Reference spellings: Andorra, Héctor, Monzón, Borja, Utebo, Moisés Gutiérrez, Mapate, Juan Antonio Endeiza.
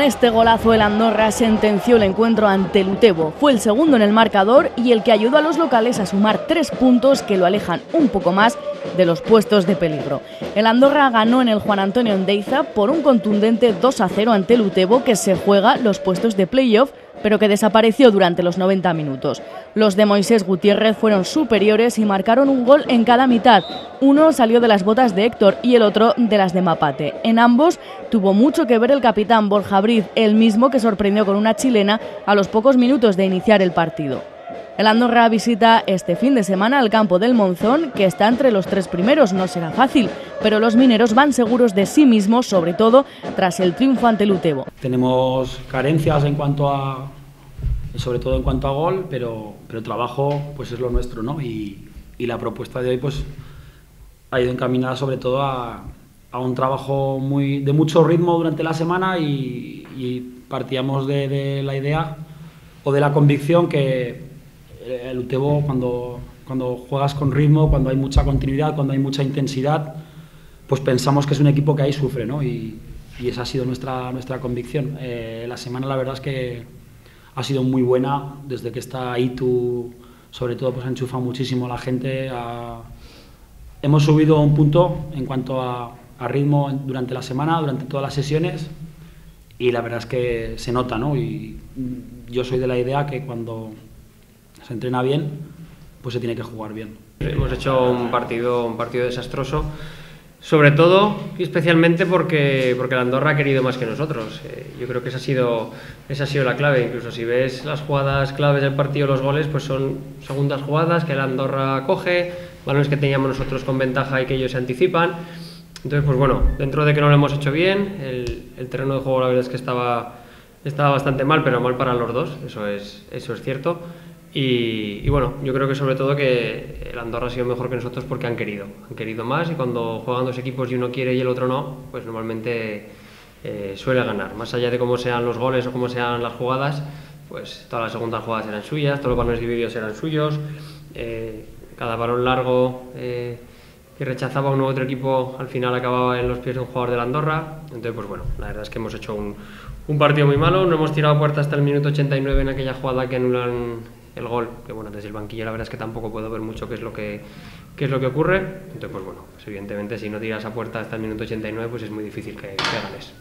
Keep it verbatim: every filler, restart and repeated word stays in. Con este golazo el Andorra sentenció el encuentro ante el Utebo. Fue el segundo en el marcador y el que ayudó a los locales a sumar tres puntos que lo alejan un poco más de los puestos de peligro. El Andorra ganó en el Juan Antonio Endeiza por un contundente dos a cero ante el Utebo, que se juega los puestos de playoff, pero que desapareció durante los noventa minutos. Los de Moisés Gutiérrez fueron superiores y marcaron un gol en cada mitad. Uno salió de las botas de Héctor y el otro de las de Mapate. En ambos tuvo mucho que ver el capitán Borja, el mismo que sorprendió con una chilena a los pocos minutos de iniciar el partido. El Andorra visita este fin de semana el campo del Monzón, que está entre los tres primeros. No será fácil, pero los mineros van seguros de sí mismos, sobre todo tras el triunfo ante el Utebo. Tenemos carencias en cuanto a, sobre todo en cuanto a gol, pero, pero trabajo pues es lo nuestro, ¿no? Y, y la propuesta de hoy pues ha ido encaminada sobre todo a, a un trabajo muy, de mucho ritmo durante la semana y, y partíamos de, de la idea o de la convicción que el Utebo, cuando, cuando juegas con ritmo, cuando hay mucha continuidad, cuando hay mucha intensidad, pues pensamos que es un equipo que ahí sufre, ¿no? Y, y esa ha sido nuestra, nuestra convicción. Eh, la semana, la verdad es que ha sido muy buena, desde que está ahí tú, sobre todo, pues ha enchufado muchísimo a la gente. A... Hemos subido un punto en cuanto a, a ritmo durante la semana, durante todas las sesiones, y la verdad es que se nota, ¿no? Y yo soy de la idea que cuando se entrena bien, pues se tiene que jugar bien. Hemos hecho un partido, un partido desastroso, sobre todo y especialmente porque, porque la Andorra ha querido más que nosotros. Eh, yo creo que esa ha, sido, esa ha sido la clave. Incluso si ves las jugadas claves del partido, los goles, pues son segundas jugadas que la Andorra coge, balones que teníamos nosotros con ventaja y que ellos se anticipan. Entonces, pues bueno, dentro de que no lo hemos hecho bien, el, el terreno de juego la verdad es que estaba, estaba bastante mal, pero mal para los dos, eso es, eso es cierto. Y, y bueno, yo creo que sobre todo que el Andorra ha sido mejor que nosotros porque han querido, han querido más, y cuando juegan dos equipos y uno quiere y el otro no, pues normalmente eh, suele ganar. Más allá de cómo sean los goles o cómo sean las jugadas, pues todas las segundas jugadas eran suyas, todos los balones divididos eran suyos, eh, cada balón largo eh, que rechazaba uno u otro equipo al final acababa en los pies de un jugador de la Andorra. Entonces, pues bueno, la verdad es que hemos hecho un, un partido muy malo, no hemos tirado puerta hasta el minuto ochenta y nueve en aquella jugada que anulan el gol, que bueno, desde el banquillo la verdad es que tampoco puedo ver mucho qué es lo que, qué es lo que ocurre. Entonces, pues bueno, pues evidentemente si no tiras a puerta hasta el minuto ochenta y nueve, pues es muy difícil que, que ganes.